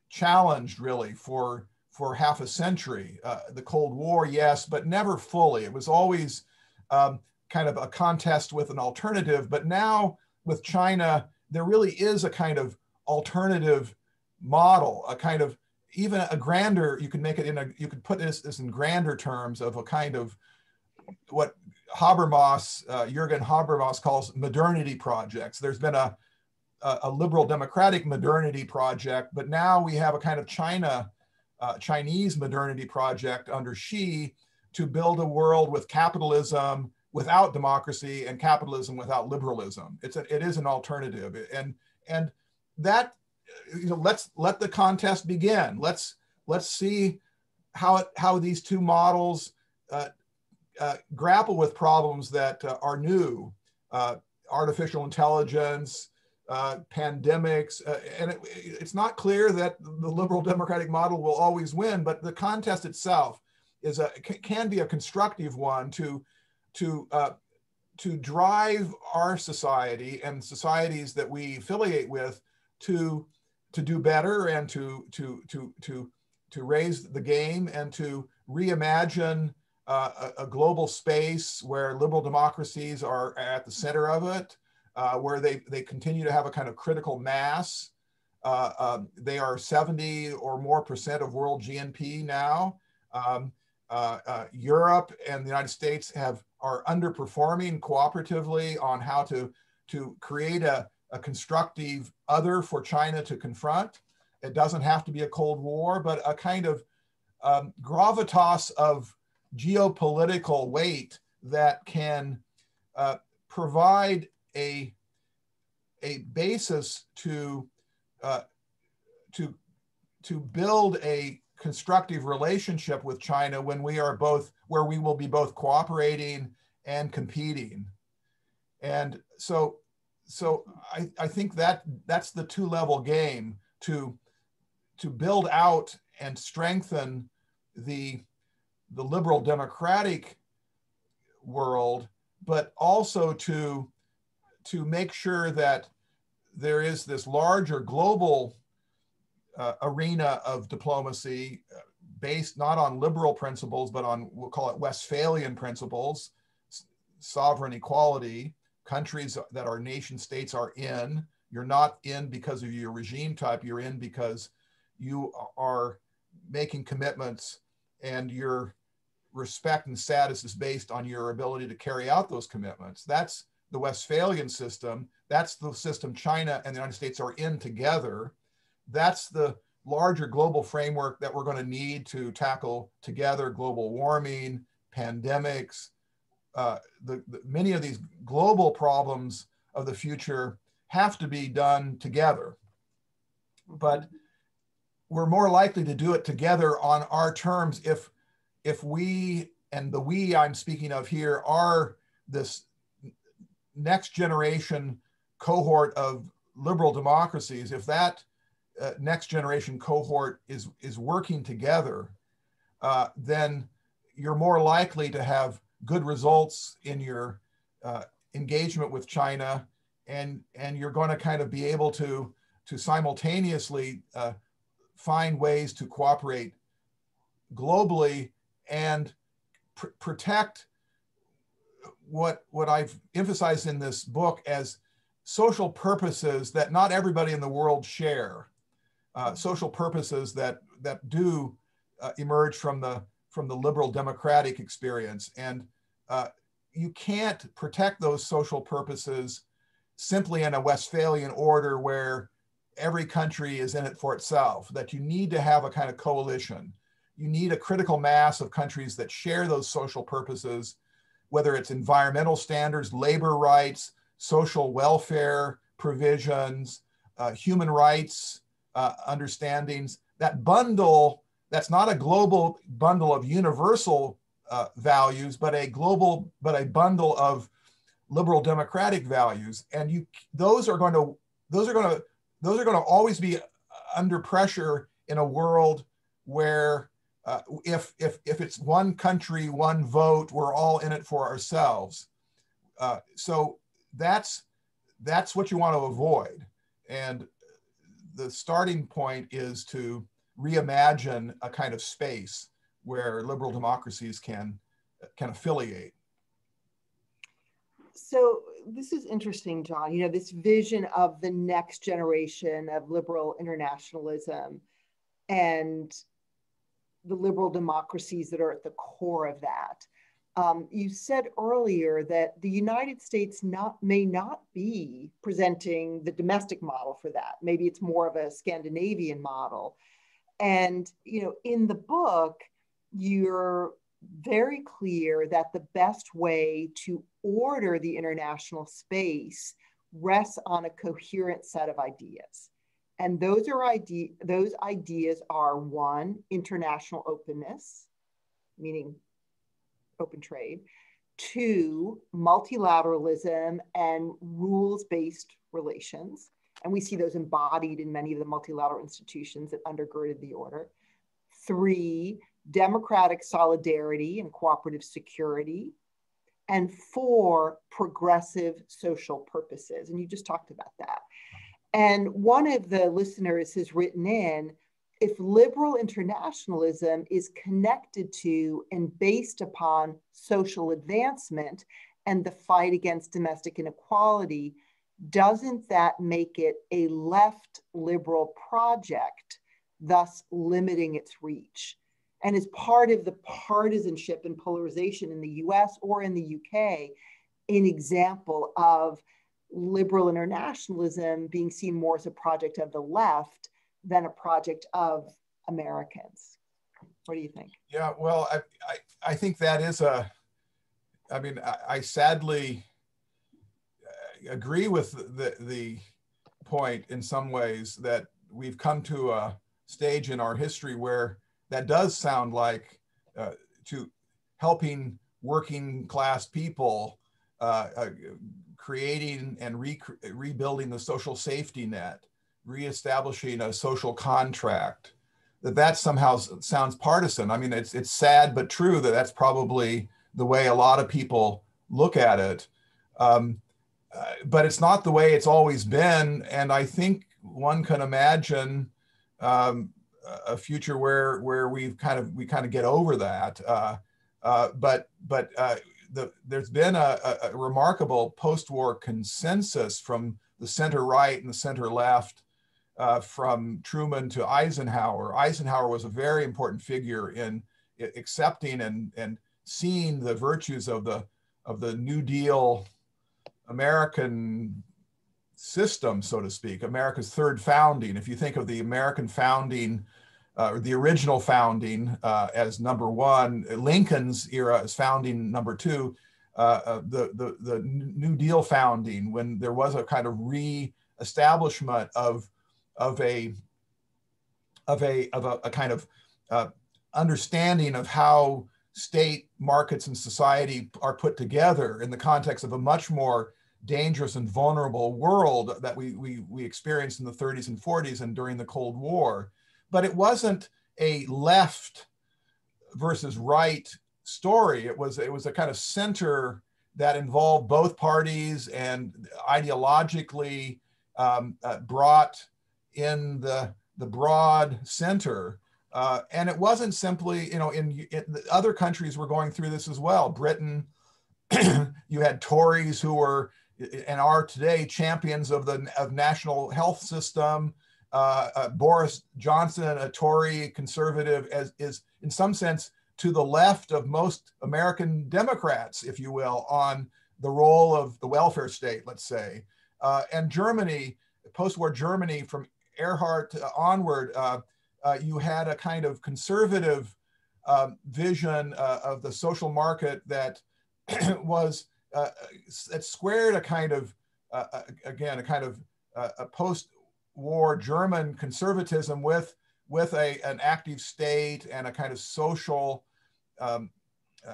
challenged really for, for half a century. Uh, the Cold War, yes, but never fully. It was always um, kind of a contest with an alternative, but now with China, there really is a kind of alternative model, a kind of even a grander, you could make it in a, you could put this, this in grander terms of a kind of what Habermas, uh, Jürgen Habermas calls modernity projects. There's been a, a, a liberal democratic modernity project, but now we have a kind of China, uh, Chinese modernity project under Xi to build a world with capitalism without democracy and capitalism without liberalism. It's a, it is an alternative. And, and that, you know, let's let the contest begin. Let's let's see how it, how these two models uh, uh, grapple with problems that uh, are new: uh, artificial intelligence, uh, pandemics. Uh, and it, it's not clear that the liberal democratic model will always win, but the contest itself is a can be a constructive one to to uh, to drive our society and societies that we affiliate with to to do better and to, to, to, to, to raise the game and to reimagine uh, a, a global space where liberal democracies are at the center of it, uh, where they, they continue to have a kind of critical mass. Uh, um, they are seventy or more percent of world G N P now. Um, uh, uh, Europe and the United States have, are underperforming cooperatively on how to, to create a a constructive other for China to confront. It doesn't have to be a Cold War, but a kind of um, gravitas of geopolitical weight that can uh, provide a, a basis to, uh, to, to build a constructive relationship with China when we are both, where we will be both cooperating and competing. And so, So I, I think that that's the two-level game to to build out and strengthen the the liberal democratic world, but also to, to make sure that there is this larger global uh, arena of diplomacy based not on liberal principles, but on, we'll call it Westphalian principles, sovereign equality, countries that our nation states are in. You're not in because of your regime type, you're in because you are making commitments and your respect and status is based on your ability to carry out those commitments. That's the Westphalian system. That's the system China and the United States are in together. That's the larger global framework that we're going to need to tackle together global warming, pandemics, uh, the, the, many of these global problems of the future have to be done together. But we're more likely to do it together on our terms if, if we, and the we I'm speaking of here are this next generation cohort of liberal democracies, if that uh, next generation cohort is, is working together, uh, then you're more likely to have good results in your uh, engagement with China, and, and you're going to kind of be able to, to simultaneously uh, find ways to cooperate globally and pr protect what, what I've emphasized in this book as social purposes that not everybody in the world share, uh, social purposes that, that do uh, emerge from the, from the liberal democratic experience. And uh, you can't protect those social purposes simply in a Westphalian order where every country is in it for itself, that you need to have a kind of coalition. You need a critical mass of countries that share those social purposes, whether it's environmental standards, labor rights, social welfare provisions, uh, human rights uh, understandings. That bundle, that's not a global bundle of universal uh, values, but a global, but a bundle of liberal democratic values. And you, those are going to, those are going to, those are going to always be under pressure in a world where uh, if, if, if it's one country, one vote, we're all in it for ourselves. Uh, so that's, that's what you want to avoid. And the starting point is to reimagine a kind of space where liberal democracies can, can affiliate. So this is interesting, John, you know, this vision of the next generation of liberal internationalism and the liberal democracies that are at the core of that. Um, you said earlier that the United States not, may not be presenting the domestic model for that. Maybe it's more of a Scandinavian model. And, you know, in the book, you're very clear that the best way to order the international space rests on a coherent set of ideas. And those are idea, those ideas are one, international openness, meaning open trade, two, multilateralism and rules-based relations. And we see those embodied in many of the multilateral institutions that undergirded the order. Three, democratic solidarity and cooperative security, and four, progressive social purposes. And you just talked about that. And one of the listeners has written in, if liberal internationalism is connected to and based upon social advancement and the fight against domestic inequality, doesn't that make it a left liberal project, thus limiting its reach? And as part of the partisanship and polarization in the U S or in the U K, an example of liberal internationalism being seen more as a project of the left than a project of Americans. What do you think? Yeah, well, I, I, I think that is a, I mean, I, I sadly agree with the, the point in some ways that we've come to a stage in our history where that does sound like uh, to helping working class people, uh, uh, creating and re rebuilding the social safety net, reestablishing a social contract, that that somehow sounds partisan. I mean, it's, it's sad but true that that's probably the way a lot of people look at it. Um, uh, but it's not the way it's always been. And I think one can imagine um, a future where where we've kind of we kind of get over that. Uh, uh, but but uh, the, there's been a, a, a remarkable post-war consensus from the center right and the center left, uh, from Truman to Eisenhower. Eisenhower was a very important figure in accepting and and seeing the virtues of the of the New Deal American system, so to speak, America's third founding. If you think of the American founding, uh, or the original founding uh, as number one, Lincoln's era as founding number two, uh, uh, the, the, the New Deal founding, when there was a kind of re-establishment of, of, a, of, a, of a, a kind of uh, understanding of how state markets and society are put together in the context of a much more dangerous and vulnerable world that we, we, we experienced in the thirties and forties and during the Cold War. But it wasn't a left versus right story. It was, it was a kind of center that involved both parties and ideologically um, uh, brought in the, the broad center. Uh, and it wasn't simply, you know, in, in other countries were going through this as well. Britain, you had Tories who were and are today champions of the of national health system. Uh, uh, Boris Johnson, a Tory conservative, as, is in some sense to the left of most American Democrats, if you will, on the role of the welfare state, let's say. Uh, and Germany, post-war Germany, from Erhard onward, uh, uh, you had a kind of conservative uh, vision uh, of the social market that was uh, it squared a kind of uh, again a kind of uh, a post-war German conservatism with with a an active state and a kind of social um, uh,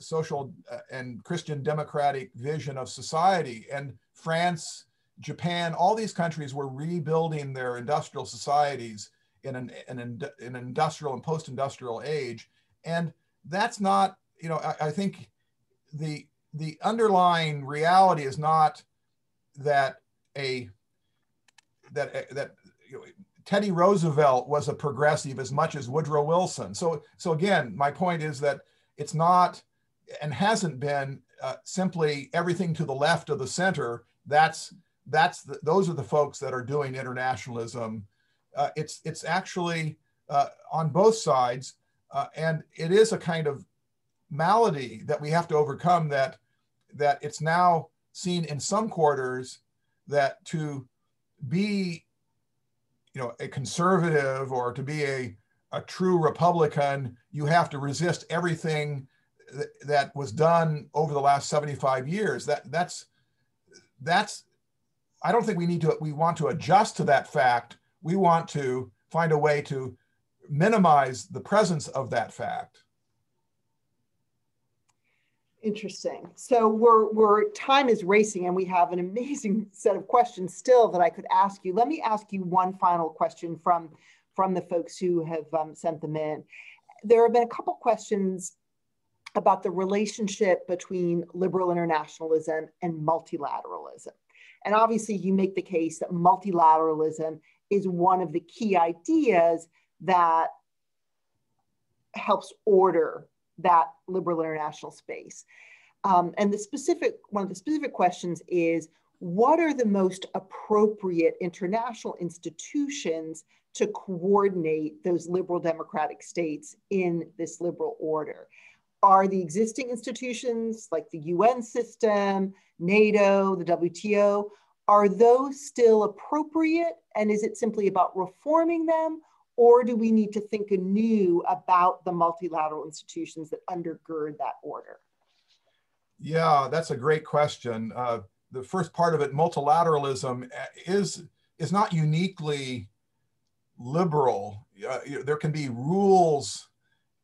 social and Christian democratic vision of society. And France, Japan, all these countries were rebuilding their industrial societies in an an, an industrial and post-industrial age. And that's not, you know, I, I think. The, the underlying reality is not that a that that you know, Teddy Roosevelt was a progressive as much as Woodrow Wilson. So so again, my point is that it's not and hasn't been uh, simply everything to the left of the center. That's that's the, those are the folks that are doing internationalism. Uh, it's it's actually uh, on both sides, uh, and it is a kind of malady that we have to overcome, that that it's now seen in some quarters that to be, you know, a conservative or to be a, a true Republican, you have to resist everything th that was done over the last seventy-five years. That that's that's I don't think we need to we want to adjust to that fact. We want to find a way to minimize the presence of that fact. Interesting. So we're, we're, time is racing and we have an amazing set of questions still that I could ask you. Let me ask you one final question from, from the folks who have um, sent them in. There have been a couple questions about the relationship between liberal internationalism and multilateralism. And obviously you make the case that multilateralism is one of the key ideas that helps order that liberal international space. Um, and the specific, one of the specific questions is, what are the most appropriate international institutions to coordinate those liberal democratic states in this liberal order? Are the existing institutions like the U N system, NATO, the W T O, are those still appropriate? And is it simply about reforming them? Or do we need to think anew about the multilateral institutions that undergird that order? Yeah, that's a great question. Uh, the first part of it, multilateralism, is, is not uniquely liberal. Uh, there can be rules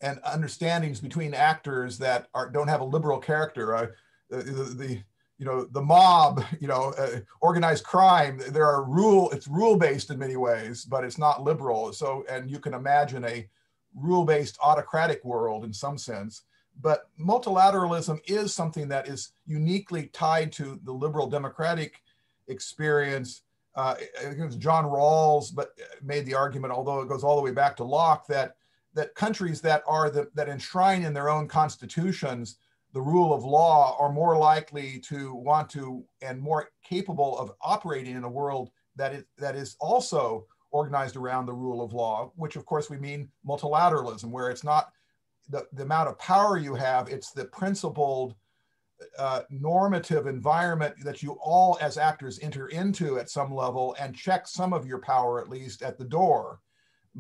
and understandings between actors that are, don't have a liberal character. Uh, the, the, you know, the mob, you know, uh, organized crime. There are rule, it's rule-based in many ways, but it's not liberal. So, and you can imagine a rule-based autocratic world in some sense, but multilateralism is something that is uniquely tied to the liberal democratic experience. Uh, I think it was John Rawls but made the argument, although it goes all the way back to Locke, that that countries that are the, that enshrine in their own constitutions the rule of law are more likely to want to and more capable of operating in a world that is, that is also organized around the rule of law, which of course we mean multilateralism, where it's not the, the amount of power you have, it's the principled uh, normative environment that you all as actors enter into at some level and check some of your power at least at the door,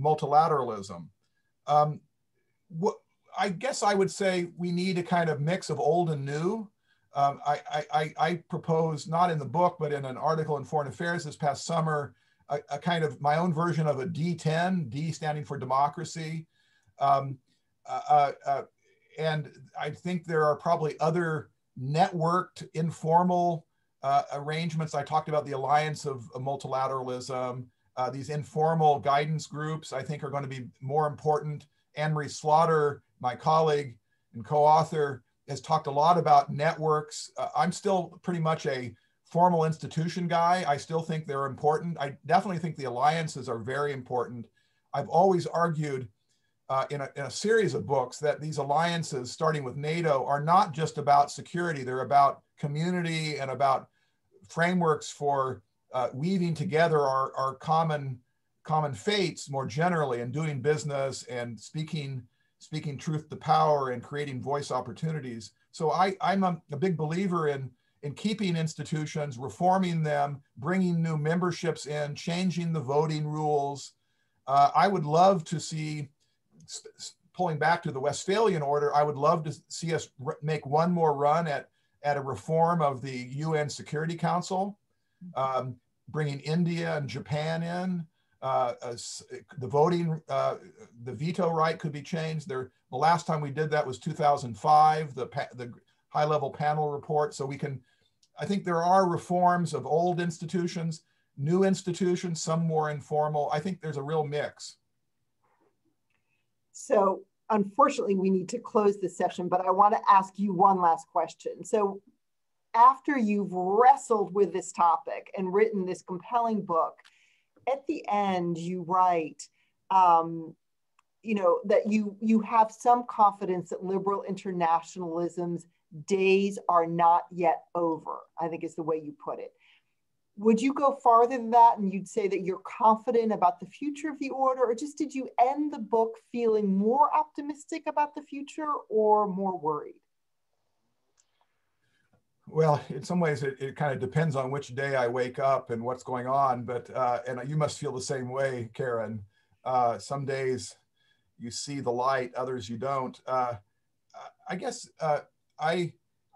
multilateralism. Um, what, I guess I would say we need a kind of mix of old and new. Um, I, I, I propose, not in the book, but in an article in Foreign Affairs this past summer, a, a kind of my own version of a D ten, D standing for democracy. Um, uh, uh, and I think there are probably other networked, informal uh, arrangements. I talked about the Alliance of Multilateralism. Uh, these informal guidance groups, I think, are going to be more important. Anne-Marie Slaughter, my colleague and co-author, has talked a lot about networks. Uh, I'm still pretty much a formal institution guy. I still think they're important. I definitely think the alliances are very important. I've always argued uh, in, a, in a series of books that these alliances, starting with NATO, are not just about security. They're about community and about frameworks for uh, weaving together our, our common, common fates more generally and doing business and speaking speaking truth to power and creating voice opportunities. So I, I'm a, a big believer in, in keeping institutions, reforming them, bringing new memberships in, changing the voting rules. Uh, I would love to see, pulling back to the Westphalian order, I would love to see us make one more run at, at a reform of the U N Security Council, um, bringing India and Japan in. Uh, uh, the voting, uh, the veto right could be changed. There, the last time we did that was two thousand five, the, pa the high-level panel report. So we can, I think there are reforms of old institutions, new institutions, some more informal. I think there's a real mix. So unfortunately, we need to close this session, but I want to ask you one last question. So after you've wrestled with this topic and written this compelling book, at the end, you write, um, you know, that you, you have some confidence that liberal internationalism's days are not yet over, I think is the way you put it. Would you go farther than that and you'd say that you're confident about the future of the order, or just did you end the book feeling more optimistic about the future or more worried? Well, in some ways, it, it kind of depends on which day I wake up and what's going on. But uh, and you must feel the same way, Karen. Uh, some days you see the light, others you don't. Uh, I guess uh, I,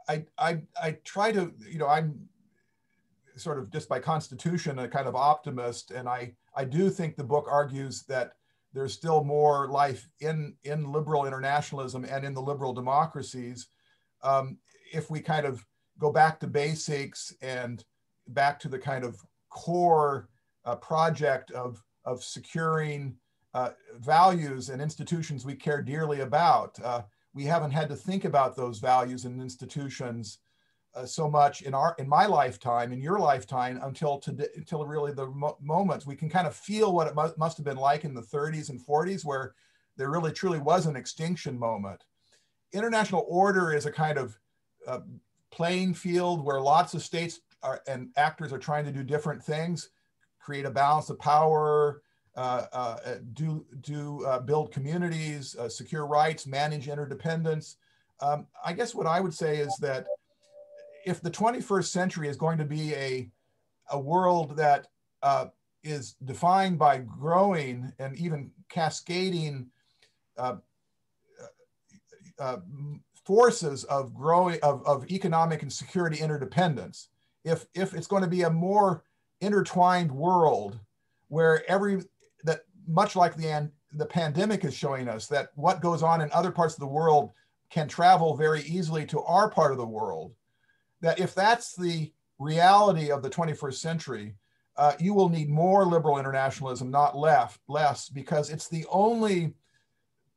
I I I try to, you know, I'm sort of just by constitution a kind of optimist, and I I do think the book argues that there's still more life in in liberal internationalism and in the liberal democracies um, if we kind of go back to basics and back to the kind of core uh, project of, of securing uh, values and institutions we care dearly about. Uh, we haven't had to think about those values and institutions uh, so much in, our, in my lifetime, in your lifetime, until, today, until really the mo moments. We can kind of feel what it mu must have been like in the thirties and forties, where there really truly was an extinction moment. International order is a kind of uh, playing field where lots of states are, and actors are trying to do different things, create a balance of power, uh, uh, do, do uh, build communities, uh, secure rights, manage interdependence. Um, I guess what I would say is that if the twenty-first century is going to be a, a world that uh, is defined by growing and even cascading uh, uh, forces of growing of, of economic and security interdependence. If if it's going to be a more intertwined world, where every that much like the the pandemic is showing us that what goes on in other parts of the world can travel very easily to our part of the world, that if that's the reality of the twenty-first century, uh, you will need more liberal internationalism, not left, less, because it's the only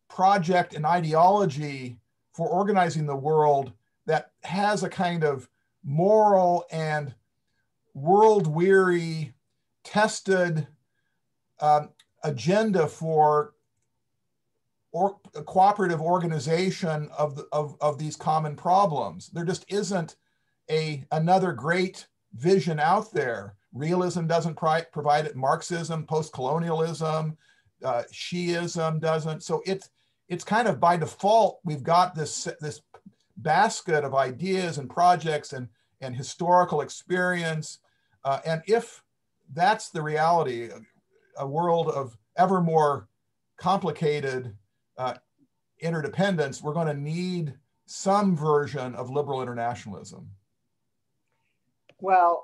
project and ideology for organizing the world that has a kind of moral and world-weary, tested um, agenda for or a cooperative organization of, the, of, of these common problems. There just isn't a, another great vision out there. Realism doesn't pri- provide it, Marxism, post-colonialism, uh, Shiism doesn't. So it's, it's kind of by default, we've got this, this basket of ideas and projects and, and historical experience. Uh, and if that's the reality, a world of ever more complicated Uh, interdependence, we're going to need some version of liberal internationalism. Well,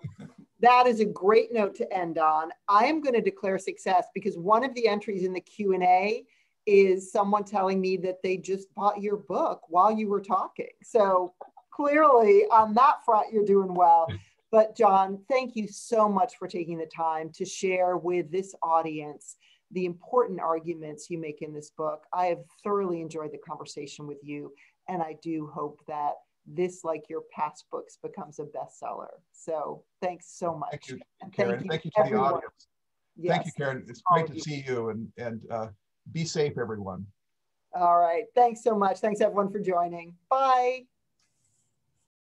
that is a great note to end on. I am going to declare success because one of the entries in the Q and A is someone telling me that they just bought your book while you were talking. So clearly on that front, you're doing well. But John, thank you so much for taking the time to share with this audience the important arguments you make in this book. I have thoroughly enjoyed the conversation with you, and I do hope that this, like your past books, becomes a bestseller. So thanks so much. Thank you, and Karen. Thank you, thank you to everyone. The audience. Yes. Thank you, Karen. It's great to see you, and, and uh, be safe, everyone. All right, thanks so much. Thanks everyone for joining. Bye.